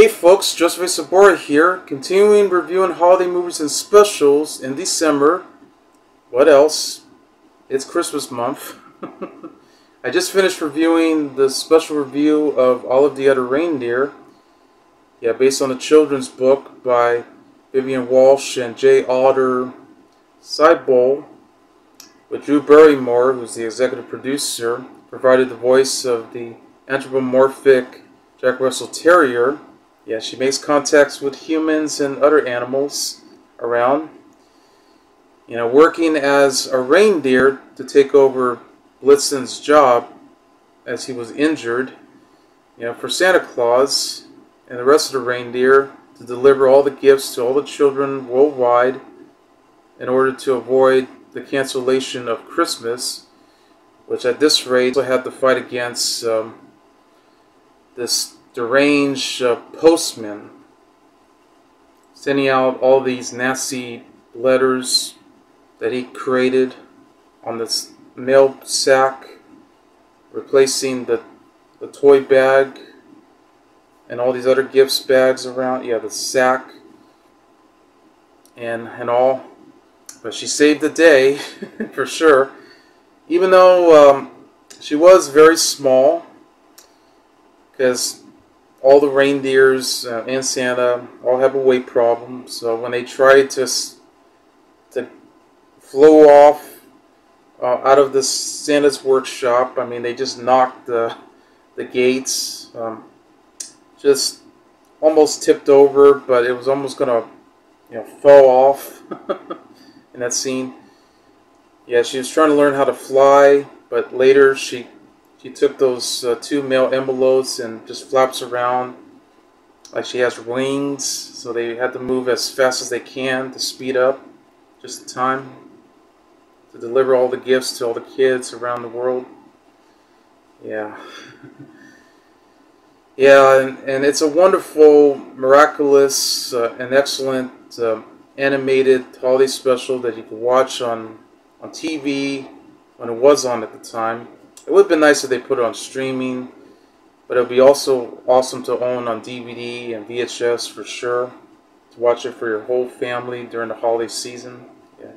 Hey folks, Joseph A. Sobora here, continuing reviewing holiday movies and specials in December. What else? It's Christmas month. I just finished reviewing the special review of All of the Other Reindeer, based on a children's book by Vivian Walsh and J. Otter Seibol, with Drew Barrymore, who's the executive producer, provided the voice of the anthropomorphic Jack Russell Terrier. Yeah, she makes contacts with humans and other animals around. You know, working as a reindeer to take over Blitzen's job as he was injured, you know, for Santa Claus and the rest of the reindeer to deliver all the gifts to all the children worldwide in order to avoid the cancellation of Christmas, which at this rate also had to fight against this deranged postman sending out all these nasty letters that he created on this mail sack, replacing the toy bag and all these other gifts bags around. Yeah, the sack and all. But she saved the day for sure, even though she was very small, because all the reindeers and Santa all have a weight problem. So when they tried to flow off out of the Santa's workshop, I mean, they just knocked the gates, just almost tipped over, but it was almost gonna, you know, fall off in that scene. Yeah, she was trying to learn how to fly, but later she took those two male envelopes and just flaps around like she has wings, so they had to move as fast as they can to speed up just in time to deliver all the gifts to all the kids around the world. Yeah. Yeah, and it's a wonderful, miraculous, and excellent animated holiday special that you can watch on TV when it was on at the time. It would have been nice if they put it on streaming, but it would be also awesome to own on DVD and VHS for sure, to watch it for your whole family during the holiday season. Yeah.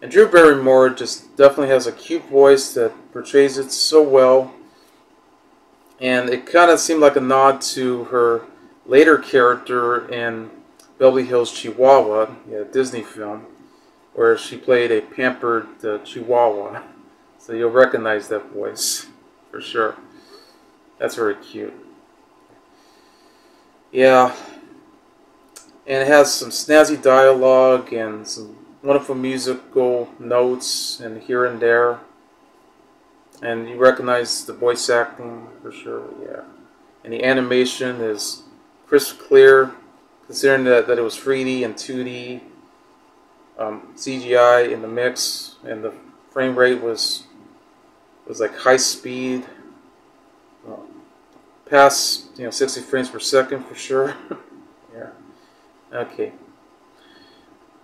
And Drew Barrymore just definitely has a cute voice that portrays it so well, and it kind of seemed like a nod to her later character in Beverly Hills Chihuahua, a Disney film, where she played a pampered Chihuahua. So you'll recognize that voice for sure. That's very cute. Yeah. And it has some snazzy dialogue and some wonderful musical notes and here and there. And you recognize the voice acting for sure, yeah. And the animation is crisp clear, considering that it was 3D and 2D, CGI in the mix, and the frame rate was like high speed, past 60 frames per second for sure. Yeah. Okay.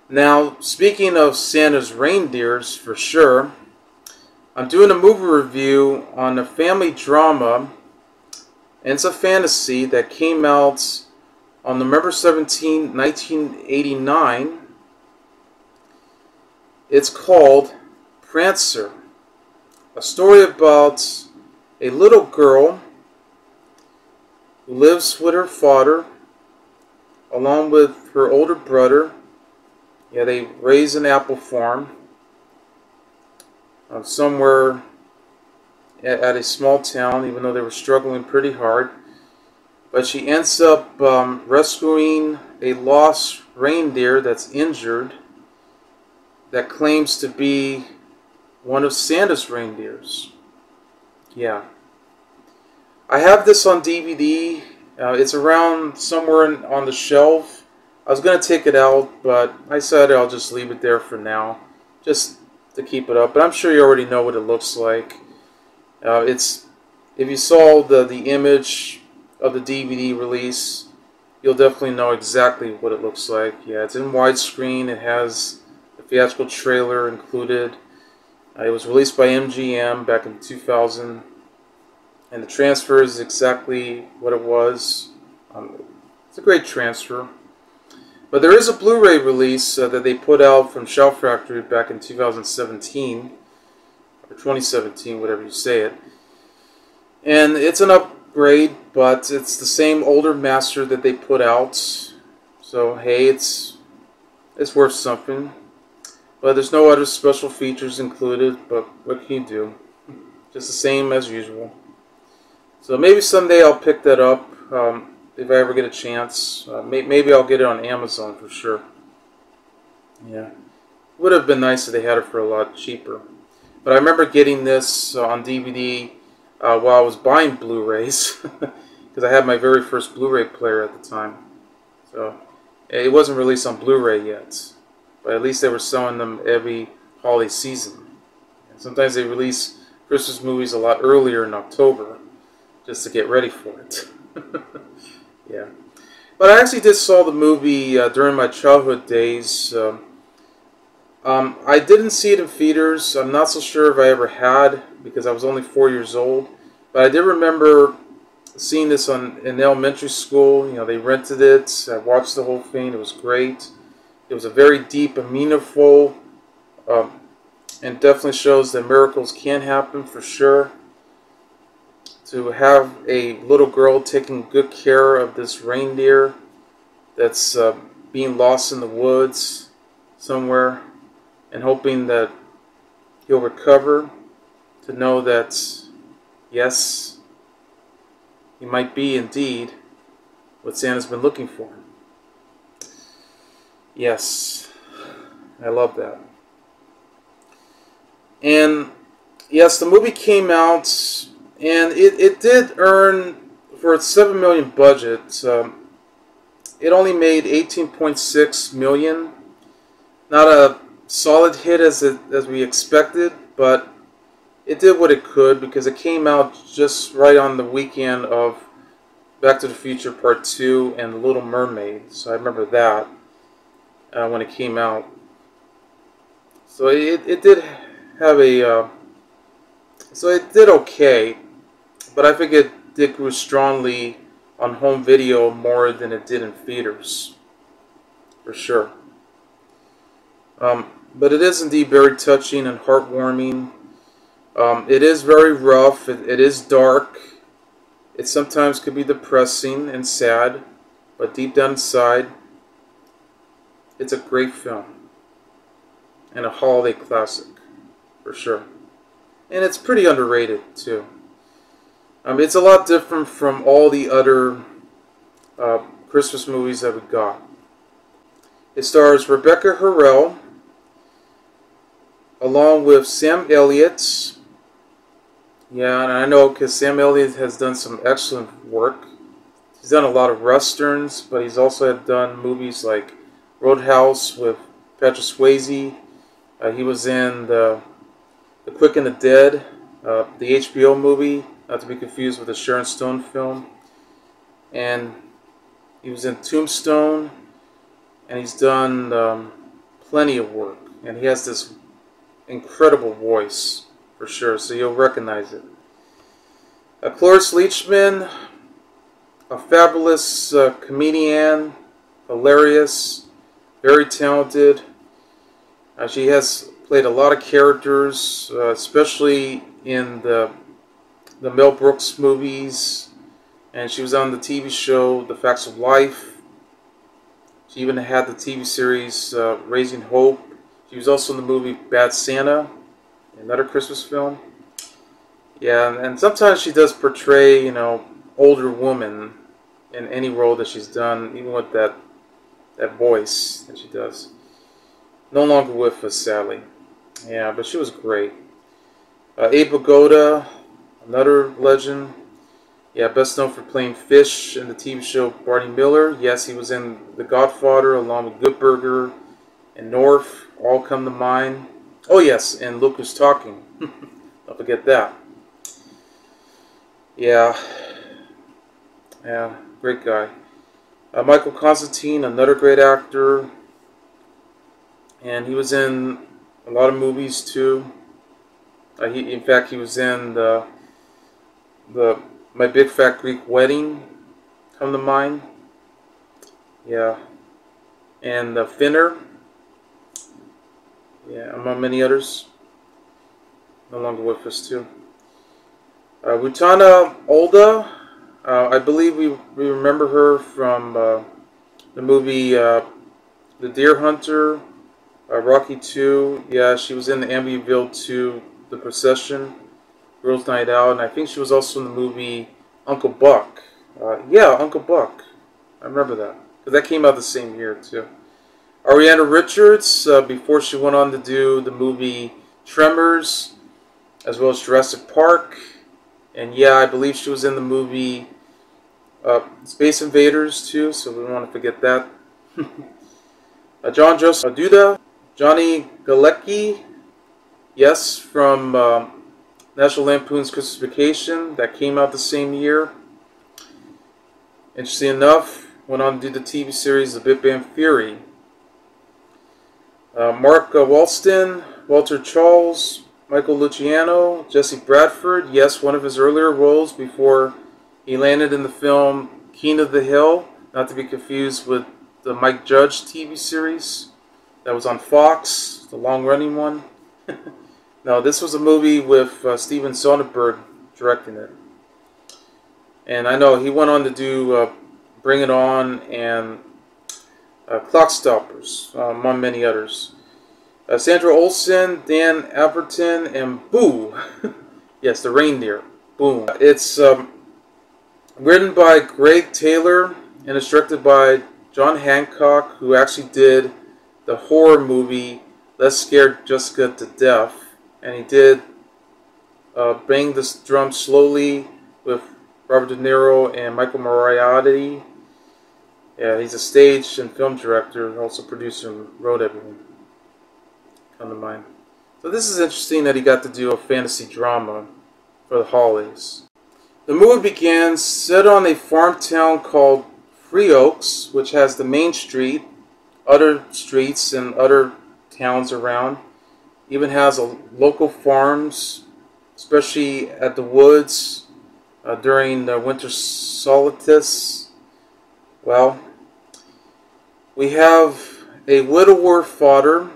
Now, speaking of Santa's reindeers for sure, I'm doing a movie review on a family drama, and it's a fantasy that came out on November 17, 1989. It's called Prancer, a story about a little girl who lives with her father along with her older brother. Yeah, they raise an apple farm somewhere at a small town, even though they were struggling pretty hard. But she ends up rescuing a lost reindeer that's injured, that claims to be one of Santa's reindeers. Yeah. I have this on DVD. It's around somewhere on the shelf. I was going to take it out, but I said I'll just leave it there for now, just to keep it up. But I'm sure you already know what it looks like. It's, if you saw the image of the DVD release, you'll definitely know exactly what it looks like. Yeah, it's in widescreen. It has a theatrical trailer included. It was released by MGM back in 2000, and the transfer is exactly what it was. a great transfer. But there is a Blu-ray release that they put out from Shell Factory back in 2017, or 2017, whatever you say it. And it's an upgrade, but it's the same older master that they put out. So hey, it's worth something. But there's no other special features included, but what can you do? Just the same as usual. So maybe someday I'll pick that up. If I ever get a chance, maybe I'll get it on Amazon for sure. Yeah, would have been nice if they had it for a lot cheaper. But I remember getting this on DVD while I was buying Blu-rays because I had my very first Blu-ray player at the time. So it wasn't released on Blu-ray yet, but at least they were selling them every holiday season. And sometimes they release Christmas movies a lot earlier in October just to get ready for it. Yeah, but I actually did saw the movie during my childhood days. I didn't see it in theaters. I'm not so sure if I ever had because I was only 4 years old. But I did remember seeing this in elementary school. You know, they rented it. I watched the whole thing. It was great. It was a very deep and meaningful, and definitely shows that miracles can happen for sure. To have a little girl taking good care of this reindeer that's being lost in the woods somewhere and hoping that he'll recover, to know that, yes, he might be indeed what Santa's been looking for. Yes, I love that. And yes, the movie came out, and it did earn, for its $7 million budget, it only made $18.6 million. Not a solid hit as we expected, but it did what it could because it came out just right on the weekend of Back to the Future Part 2 and The Little Mermaid. So I remember that when it came out. So it did have a... so it did okay. But I think it did grew strongly on home video more than it did in theaters, for sure. But it is indeed very touching and heartwarming. It is very rough. It is dark. It sometimes could be depressing and sad, but deep down inside, it's a great film and a holiday classic, for sure. And it's pretty underrated too. It's a lot different from all the other Christmas movies that we got. It stars Rebecca Harrell, along with Sam Elliott. Yeah, and I know because Sam Elliott has done some excellent work. He's done a lot of westerns, but he's also done movies like Roadhouse with Patrick Swayze. He was in The Quick and the Dead, the HBO movie. Not to be confused with the Sharon Stone film. And he was in Tombstone. And he's done plenty of work. And he has this incredible voice, for sure. So you'll recognize it. Cloris Leachman, a fabulous comedian. Hilarious. Very talented. She has played a lot of characters, especially in the Mel Brooks movies, and she was on the TV show The Facts of Life. She even had the TV series Raising Hope. She was also in the movie Bad Santa, another Christmas film. Yeah, and sometimes she does portray, you know, older woman in any role that she's done, even with that voice that she does. No longer with us, sadly. Yeah, but she was great. Abe Vigoda, another legend. Yeah, best known for playing Fish in the TV show Barney Miller. Yes, he was in The Godfather along with Good Burger and North. All come to mind. Oh yes, and Luke Was Talking. Don't forget that. Yeah. Yeah, great guy. Michael Constantine, another great actor. And he was in a lot of movies too. In fact, he was in the My Big Fat Greek Wedding, come to mind. Yeah. And The Finner. Yeah, among many others. No longer with us, too. Rutana Olda. I believe we remember her from the movie The Deer Hunter, Rocky 2. Yeah, she was in the Amityville 2, The Procession, Girls' Night Out, and I think she was also in the movie Uncle Buck. Yeah, Uncle Buck. I remember that. But that came out the same year, too. Ariana Richards, before she went on to do the movie Tremors, as well as Jurassic Park. And yeah, I believe she was in the movie Space Invaders, too, so we don't want to forget that. John Joseph Aduda, Johnny Galecki, yes, from National Lampoon's Christmas Vacation, that came out the same year. Interesting enough, went on to do the TV series The Big Bang Theory. Mark Walston, Walter Charles, Michael Luciano, Jesse Bradford, yes, one of his earlier roles before he landed in the film King of the Hill, not to be confused with the Mike Judge TV series that was on Fox, the long-running one. No, this was a movie with Steven Soderbergh directing it. And I know he went on to do Bring It On and Clock Stoppers, among many others. Sandra Olsen, Dan Averton, and Boo. Yes, the reindeer. Boom. It's written by Greg Taylor and is directed by John Hancock, who actually did the horror movie Let's Scare Jessica to Death. And he did Bang the Drum Slowly with Robert De Niro and Michael Moriarty. Yeah, he's a stage and film director, also producer, and wrote everything. Under mine. So this is interesting that he got to do a fantasy drama for the holidays. The movie began set on a farm town called Three Oaks, which has the main street, other streets, and other towns around. Even has a local farms, especially at the woods during the winter solstice. Well, we have a widower father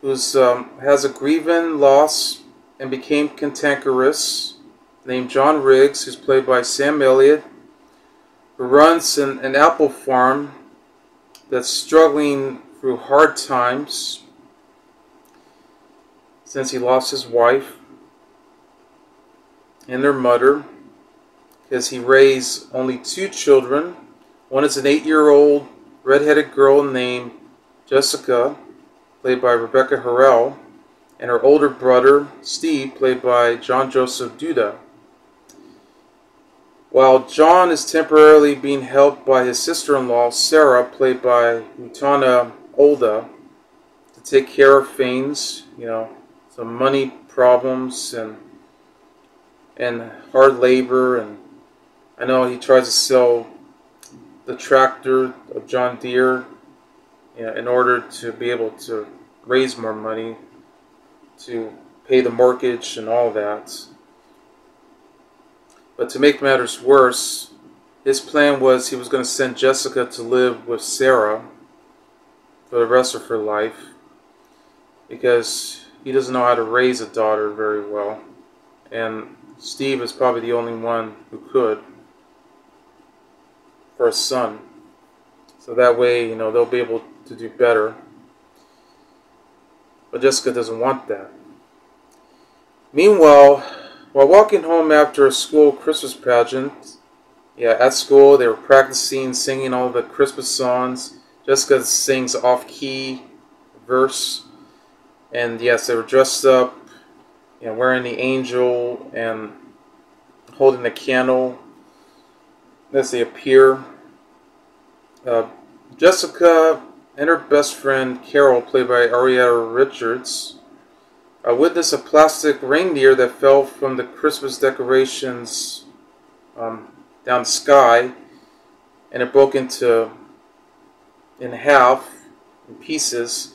who has a grieving loss and became cantankerous, named John Riggs, who's played by Sam Elliott, who runs an apple farm that's struggling through hard times since he lost his wife and their mother, because he raised only two children. One is an 8-year-old redheaded girl named Jessica, played by Rebecca Harrell, and her older brother, Steve, played by John Joseph Duda. While John is temporarily being helped by his sister-in-law, Sarah, played by Rutana Olda, to take care of things, you know, some money problems and hard labor. And I know he tries to sell the tractor of John Deere in order to be able to raise more money to pay the mortgage and all that. But to make matters worse, his plan was he was going to send Jessica to live with Sarah for the rest of her life, because he doesn't know how to raise a daughter very well, and Steve is probably the only one who could for a son. So that way, you know, they'll be able to do better. But Jessica doesn't want that. Meanwhile, while walking home after a school Christmas pageant, yeah, at school they were practicing singing all the Christmas songs. Jessica sings off-key verse, and yes, they were dressed up, you know, wearing the angel and holding the candle as they appear. Jessica and her best friend Carol, played by Ariana Richards, witnessed a plastic reindeer that fell from the Christmas decorations down the sky, and it broke in half, in pieces,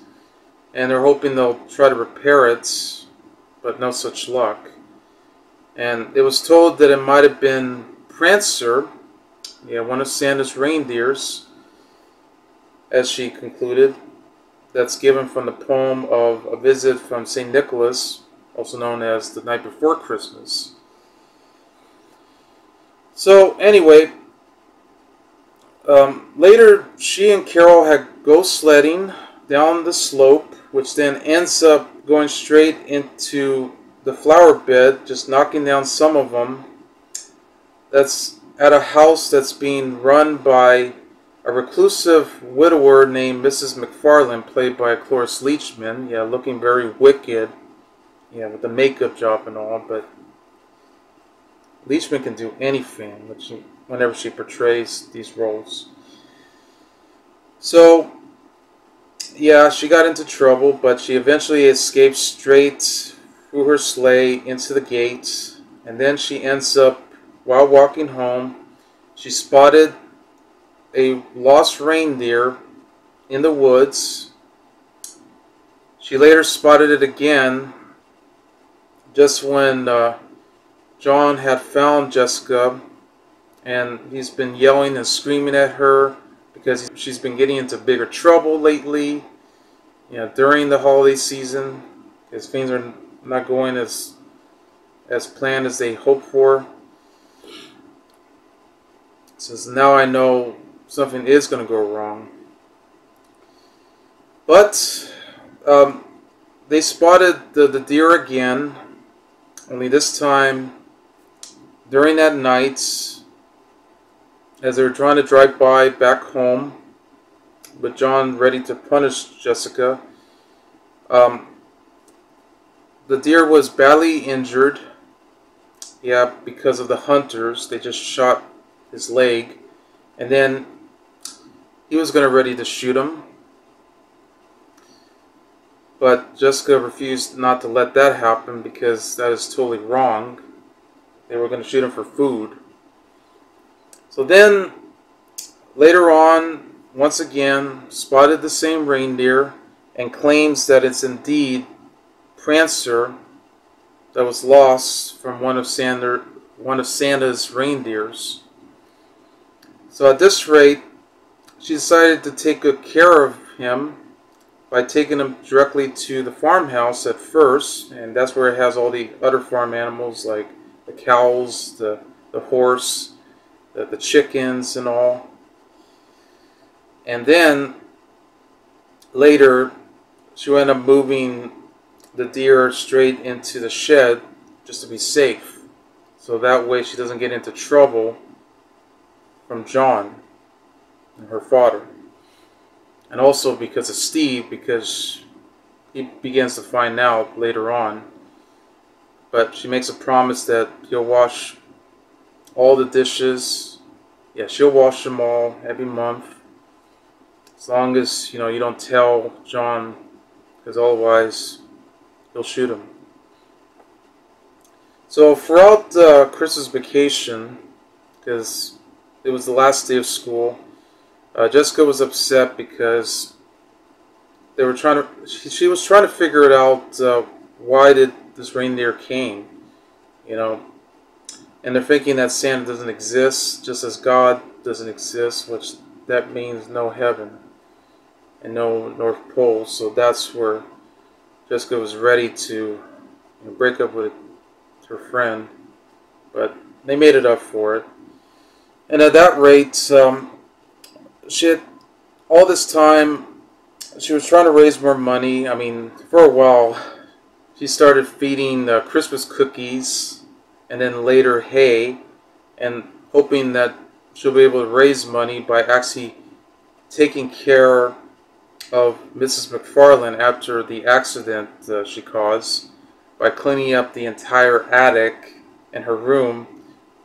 and they're hoping they'll try to repair it, but no such luck. And it was told that it might have been Prancer, Yeah, one of Santa's reindeers, as she concluded, that's given from the poem of A Visit from St. Nicholas, also known as The Night Before Christmas. So, anyway, later she and Carol had go sledding down the slope, which then ends up going straight into the flower bed, just knocking down some of them. That's at a house that's being run by a reclusive widower named Mrs. McFarlane, played by Cloris Leachman. Yeah, looking very wicked. Yeah, with the makeup job and all, but Leachman can do anything whenever she portrays these roles. So, yeah, she got into trouble, but she eventually escapes straight through her sleigh into the gate, and then she ends up, while walking home, she spotted a lost reindeer in the woods. She later spotted it again just when John had found Jessica, and he's been yelling and screaming at her because she's been getting into bigger trouble lately, you know, during the holiday season, because things are not going as planned as they hoped for. Since now I know something is going to go wrong. But they spotted the deer again, only this time during that night, as they were trying to drive by back home with John ready to punish Jessica. The deer was badly injured, yeah, because of the hunters. They just shot his leg, and then he was ready to shoot him, but Jessica refused not to let that happen because that is totally wrong. They were going to shoot him for food. So then later on, once again, spotted the same reindeer and claims that it's indeed Prancer that was lost from one of Santa's reindeers. So at this rate, she decided to take good care of him by taking him directly to the farmhouse at first, and that's where it has all the other farm animals like the cows, the horse, the chickens and all. And then later, she wound up moving the deer straight into the shed just to be safe, so that way she doesn't get into trouble from John and her father, and also because of Steve, because he begins to find out later on. But she makes a promise that he'll wash all the dishes. Yeah, she'll wash them all every month, as long as, you know, you don't tell John, because otherwise he'll shoot him. So throughout Chris's vacation, because it was the last day of school, Jessica was upset because they were trying to. She was trying to figure it out. Why did this reindeer came? You know, and they're thinking that Santa doesn't exist, just as God doesn't exist, which that means no heaven and no North Pole. So that's where Jessica was ready to, you know, break up with her friend, but they made it up for it. And at that rate, she had, all this time, she was trying to raise more money. I mean, for a while, she started feeding Christmas cookies and then later hay, and hoping that she'll be able to raise money by actually taking care of Mrs. McFarlane after the accident she caused, by cleaning up the entire attic and her room,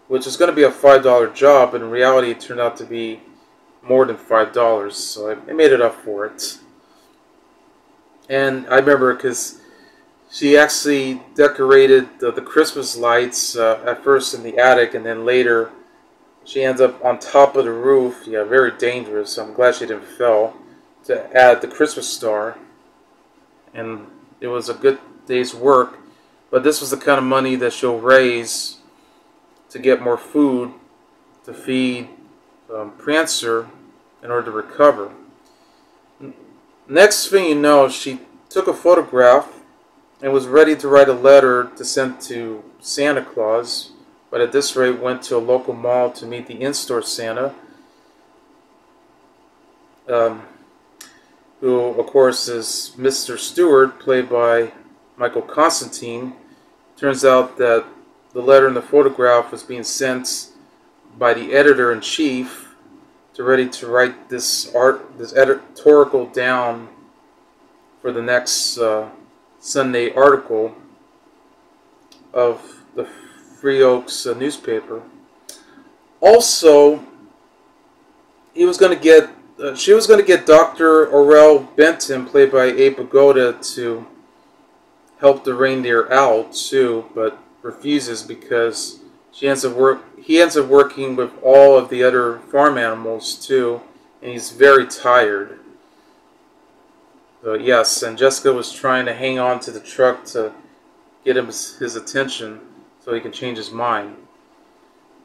which is going to be a $5 job, but in reality it turned out to be more than $5, so I made it up for it. And I remember because she actually decorated the Christmas lights at first in the attic, and then later she ends up on top of the roof. Yeah, very dangerous, so I'm glad she didn't fall, to add the Christmas star, and it was a good day's work. But this was the kind of money that she'll raise to get more food to feed Prancer in order to recover. Next thing you know, she took a photograph and was ready to write a letter to send to Santa Claus, but at this rate went to a local mall to meet the in-store Santa, who of course is Mr. Stewart, played by Michael Constantine. Turns out that the letter in the photograph was being sent by the editor-in-chief to ready to write this editorial down for the next Sunday article of the Three Oaks newspaper. Also, she was going to get Dr. Orell Benton, played by Abe Vigoda, to help the reindeer out too, but refuses because he ends up working with all of the other farm animals too, and he's very tired. So yes, and Jessica was trying to hang on to the truck to get him his attention so he can change his mind.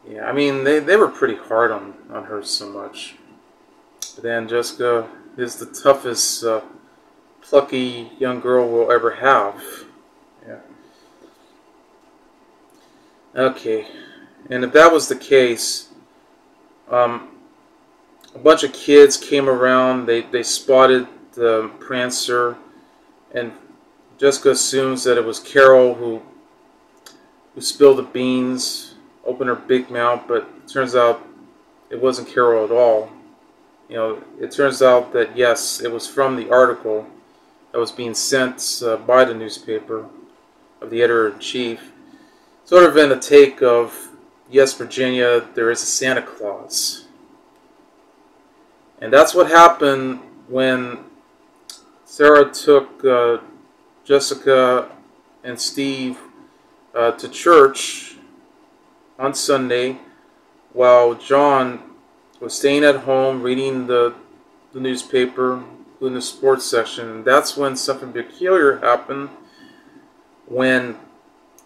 Yeah, I mean they were pretty hard on her so much. But then Jessica is the toughest plucky young girl we'll ever have. Yeah. Okay, and if that was the case, a bunch of kids came around. They spotted the Prancer, and Jessica assumes that it was Carol who spilled the beans, opened her big mouth, but it turns out it wasn't Carol at all. You know, it turns out that yes, it was from the article that was being sent by the newspaper of the editor-in-chief. Sort of in a take of, yes, Virginia, there is a Santa Claus. And that's what happened when Sarah took Jessica and Steve to church on Sunday, while John was staying at home reading the newspaper in the sports section. And that's when something peculiar happened, when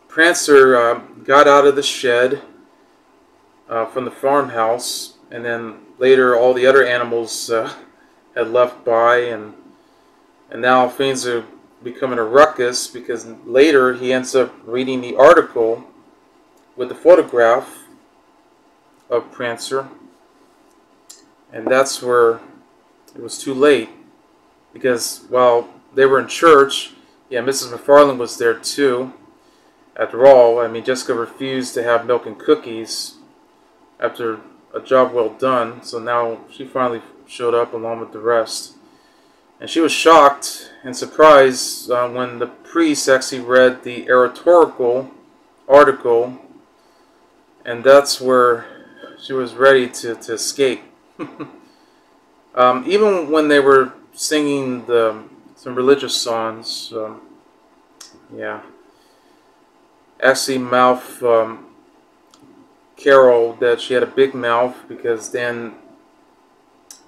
Prancer got out of the shed from the farmhouse, and then later all the other animals had left by, and now things are becoming a ruckus because later he ends up reading the article with the photograph of Prancer, and that's where it was too late. Because while they were in church, yeah, Mrs. McFarland was there too. After all, I mean, Jessica refused to have milk and cookies after a job well done, so now she finally showed up along with the rest. And she was shocked and surprised when the priest actually read the editorial article, and that's where she was ready to escape. Even when they were singing some religious songs, yeah, actually mouth Carol that she had a big mouth, because then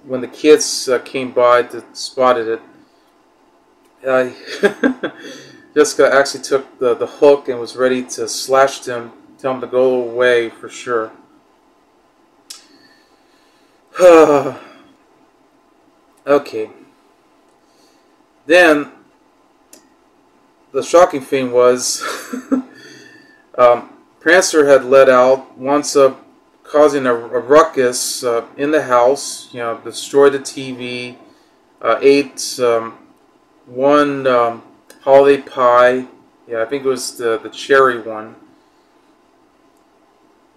when the kids came by that spotted it, Jessica actually took the hook and was ready to slash them, tell them to go away for sure. Okay. Then the shocking thing was Prancer had let out, once up causing a ruckus in the house, you know, destroyed the TV, ate one holiday pie, yeah, I think it was the cherry one,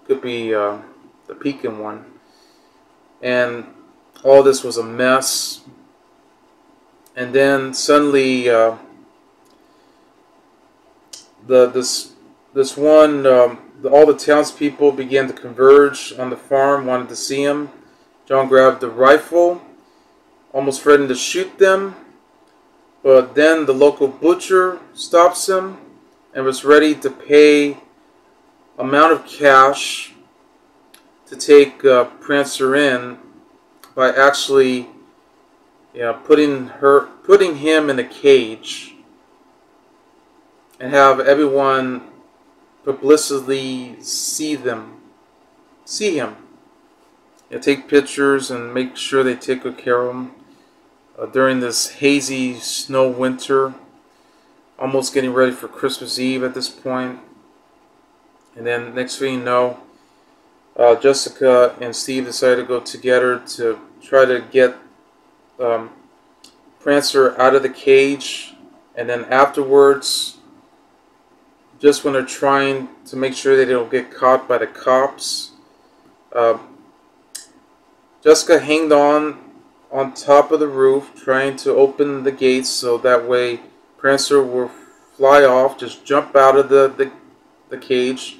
could be the pecan one, and all this was a mess. And then suddenly, all the townspeople began to converge on the farm, wanted to see him. John grabbed the rifle, almost threatened to shoot them, but then the local butcher stops him and was ready to pay amount of cash to take Prancer in by actually, yeah, putting him in a cage, and have everyone publicly see him. take pictures and make sure they take good care of them during this hazy snow winter, almost getting ready for Christmas Eve at this point. And then next thing you know, Jessica and Steve decided to go together to try to get Prancer out of the cage. And then afterwards, just when they're trying to make sure they don't get caught by the cops, Jessica hanged on top of the roof, trying to open the gates so that way Prancer will fly off, just jump out of the cage,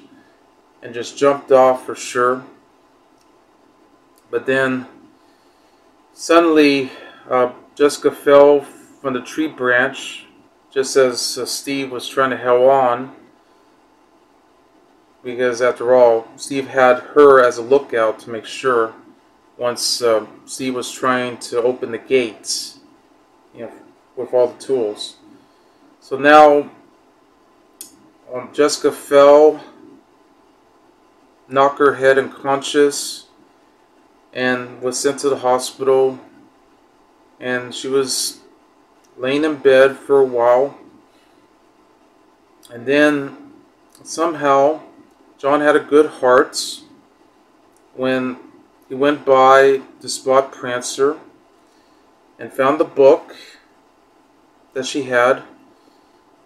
and just jumped off for sure. But then suddenly Jessica fell from the tree branch just as Steve was trying to hold on, because after all, Steve had her as a lookout to make sure once Steve was trying to open the gates, you know, with all the tools. So now Jessica fell, knocked her head unconscious, and was sent to the hospital, and she was laying in bed for a while. And then somehow John had a good heart when he went by to spot Prancer and found the book that she had,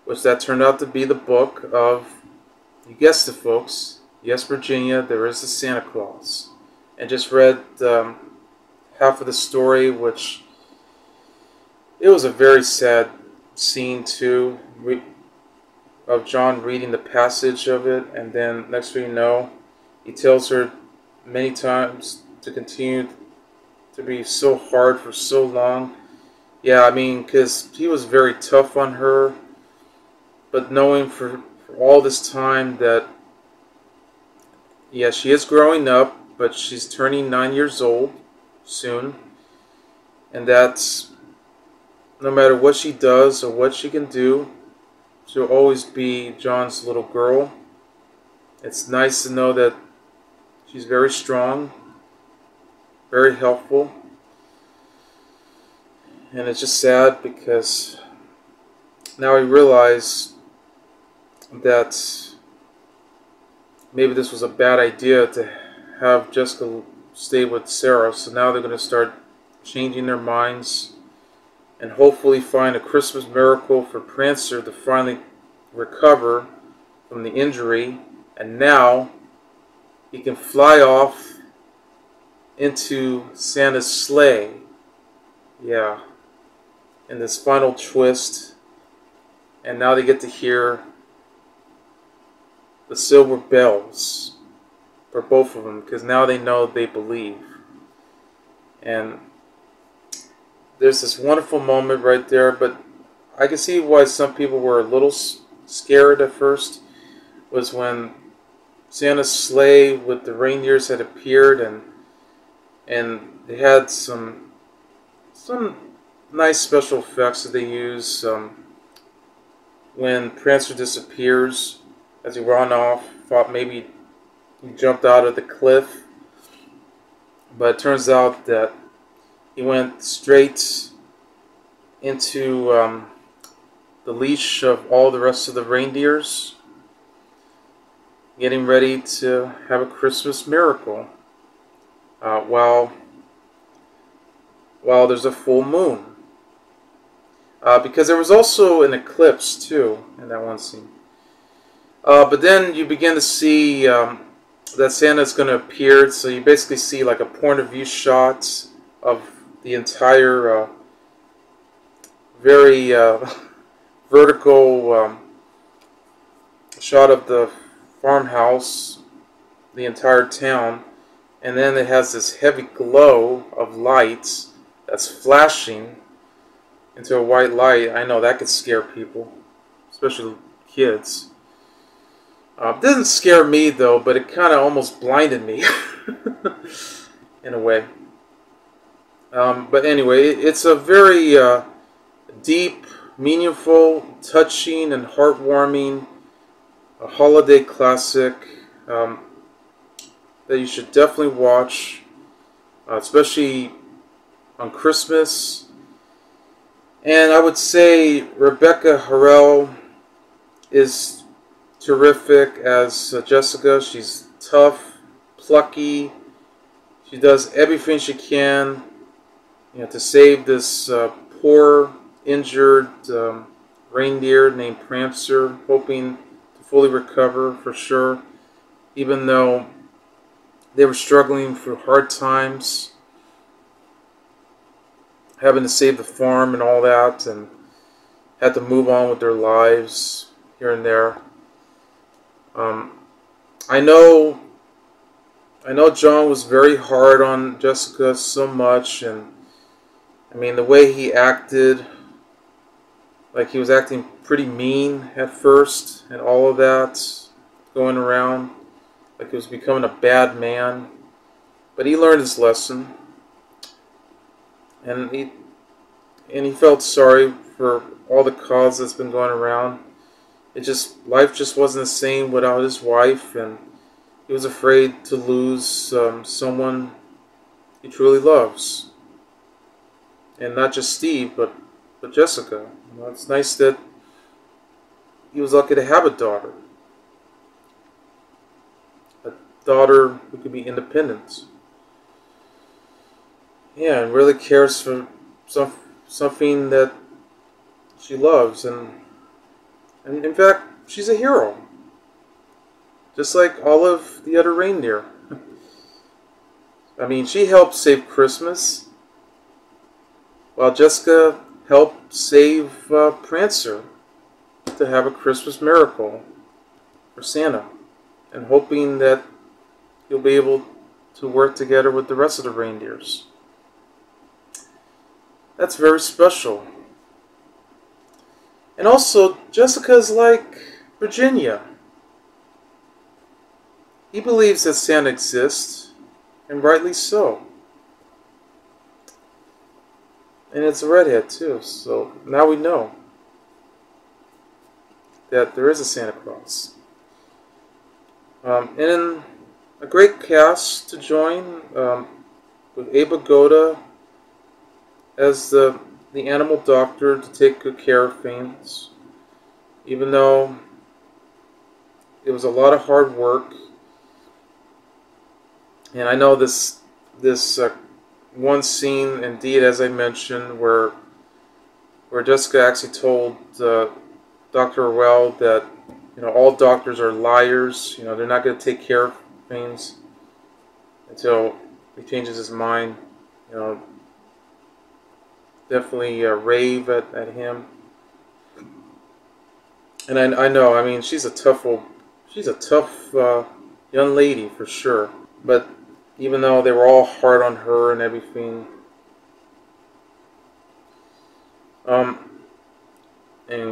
which that turned out to be the book of, you guessed it folks, Yes, Virginia, There is a Santa Claus. And just read half of the story, which it was a very sad scene too, of John reading the passage of it. And then next thing you know, he tells her many times to continue to be so hard for so long. Yeah, I mean, because he was very tough on her. But knowing for all this time that, yeah, she is growing up, but she's turning 9 years old soon, and that's no matter what she does or what she can do, she'll always be John's little girl. It's nice to know that she's very strong, very helpful, and it's just sad because now I realize that maybe this was a bad idea to have Jessica stay with Sarah. So now they're going to start changing their minds and hopefully find a Christmas miracle for Prancer to finally recover from the injury. And now he can fly off into Santa's sleigh. Yeah. And this final twist. And now they get to hear the silver bells for both of them, because now they know, they believe. And there's this wonderful moment right there, but I can see why some people were a little scared at first, was when Santa's sleigh with the reindeers had appeared, and they had some nice special effects that they use when Prancer disappears as he ran off. Thought maybe he jumped out of the cliff, but it turns out that he went straight into the leash of all the rest of the reindeers, getting ready to have a Christmas miracle while there's a full moon, because there was also an eclipse too in that one scene. But then you begin to see that Santa's going to appear, so you basically see like a point of view shot of the entire very vertical shot of the farmhouse, the entire town, and then it has this heavy glow of lights that's flashing into a white light. I know that could scare people, especially kids. Didn't scare me though, but it kind of almost blinded me in a way. But anyway, it's a very deep, meaningful, touching, and heartwarming holiday classic that you should definitely watch. especially on Christmas. And I would say Rebecca Harrell is terrific as Jessica. She's tough, plucky. She does everything she can, you know, to save this poor, injured reindeer named Prancer, hoping to fully recover for sure, even though they were struggling through hard times, having to save the farm and all that, and had to move on with their lives here and there. I know John was very hard on Jessica so much, and I mean the way he acted, like he was acting pretty mean at first and all of that, going around like he was becoming a bad man, but he learned his lesson. And he felt sorry for all the cause that's been going around. It just, life just wasn't the same without his wife, and he was afraid to lose someone he truly loves. And not just Steve, but Jessica. You know, it's nice that he was lucky to have a daughter. A daughter who could be independent. Yeah, and really cares for something that she loves, and in fact, she's a hero, just like all of the other reindeer. I mean, she helped save Christmas, while Jessica helped save Prancer to have a Christmas miracle for Santa, and hoping that he'll be able to work together with the rest of the reindeers. That's very special. And also, Jessica's like Virginia. He believes that Santa exists, and rightly so. And it's a redhead too, so now we know that there is a Santa Claus. And a great cast to join, with Abe Vigoda as the animal doctor to take good care of things, even though it was a lot of hard work. And I know this one scene, indeed, as I mentioned, where Jessica actually told Dr. Orwell that, you know, all doctors are liars. You know, they're not going to take care of things until he changes his mind. You know, definitely rave at him. And I know, I mean, she's a tough young lady for sure. But even though they were all hard on her and everything, and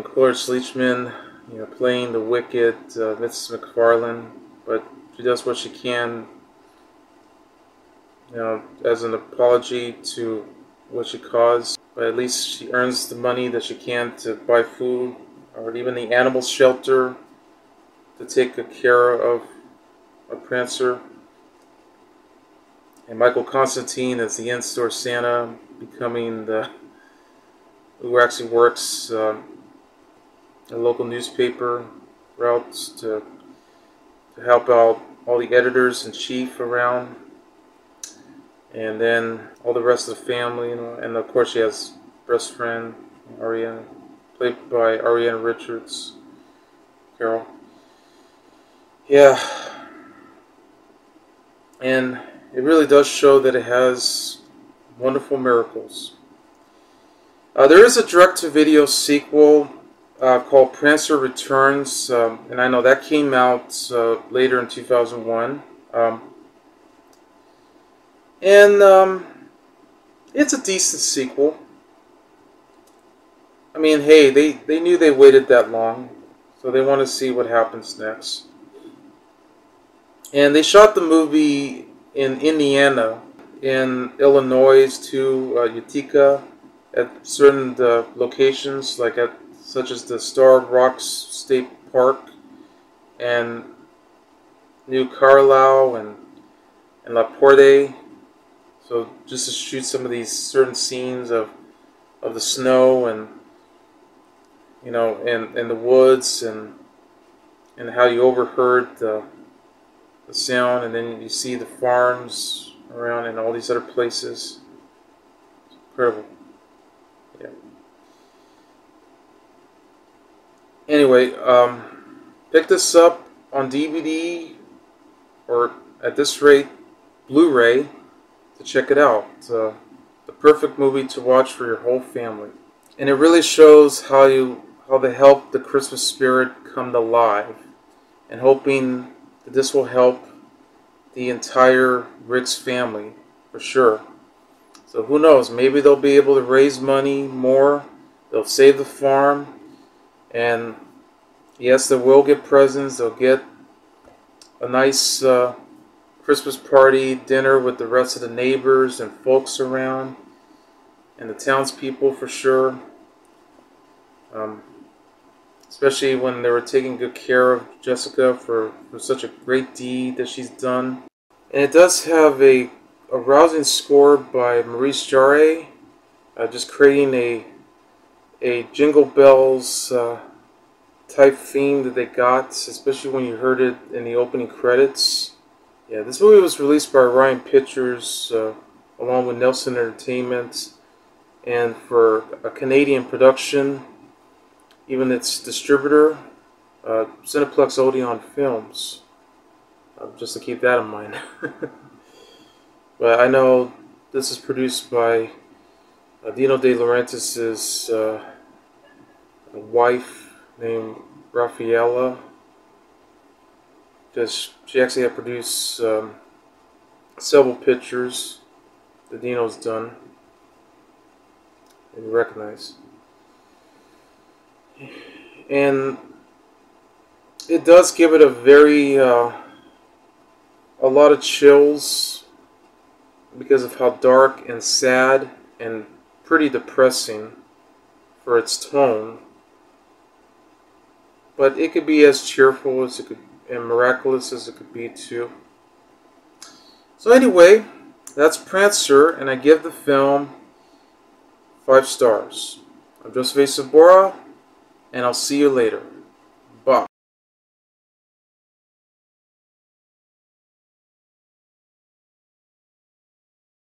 Cloris Leachman, you know, playing the wicked Mrs. McFarlane, but she does what she can, you know, as an apology to what she caused. But at least she earns the money that she can to buy food, or even the animal shelter to take good care of a Prancer. And Michael Constantine as the in-store Santa, becoming the who actually works a local newspaper routes to help out all the editors and chief around, and then all the rest of the family, you know. And of course she has best friend Ariana, played by Ariana Richards, Carol. Yeah, and it really does show that it has wonderful miracles. There is a direct-to-video sequel called Prancer Returns, and I know that came out later in 2001. It's a decent sequel. I mean, hey, they knew they waited that long, so they want to see what happens next. And they shot the movie in Indiana, in Illinois, to Utica, at certain locations, like such as the Star Rocks State Park, and New Carlisle, and La Porte. So just to shoot some of these certain scenes of the snow and, you know, and the woods and how you overheard the sound, and then you see the farms around and all these other places. It's incredible. Yeah. Anyway, pick this up on DVD or at this rate Blu-ray to check it out. It's the perfect movie to watch for your whole family. And it really shows how they help the Christmas spirit come to life, and hoping that this will help the entire Riggs family for sure. So who knows, maybe they'll be able to raise money more, they'll save the farm, and yes, they will get presents, they'll get a nice Christmas party dinner with the rest of the neighbors and folks around, and the townspeople for sure. Especially when they were taking good care of Jessica for such a great deed that she's done. And it does have a rousing score by Maurice Jarre, just creating a Jingle Bells type theme that they got, especially when you heard it in the opening credits. Yeah, this movie was released by Orion Pictures along with Nelson Entertainment, and for a Canadian production, even its distributor, Cineplex Odeon Films, just to keep that in mind. But I know this is produced by Dino De Laurentiis' wife named Raffaella. She actually had produced several pictures that Dino's done and recognize. And it does give it a very a lot of chills because of how dark and sad and pretty depressing for its tone, but it could be as cheerful as it could and miraculous as it could be too. So anyway, that's Prancer, and I give the film 5 stars. I'm Joseph A. Sobora, and I'll see you later.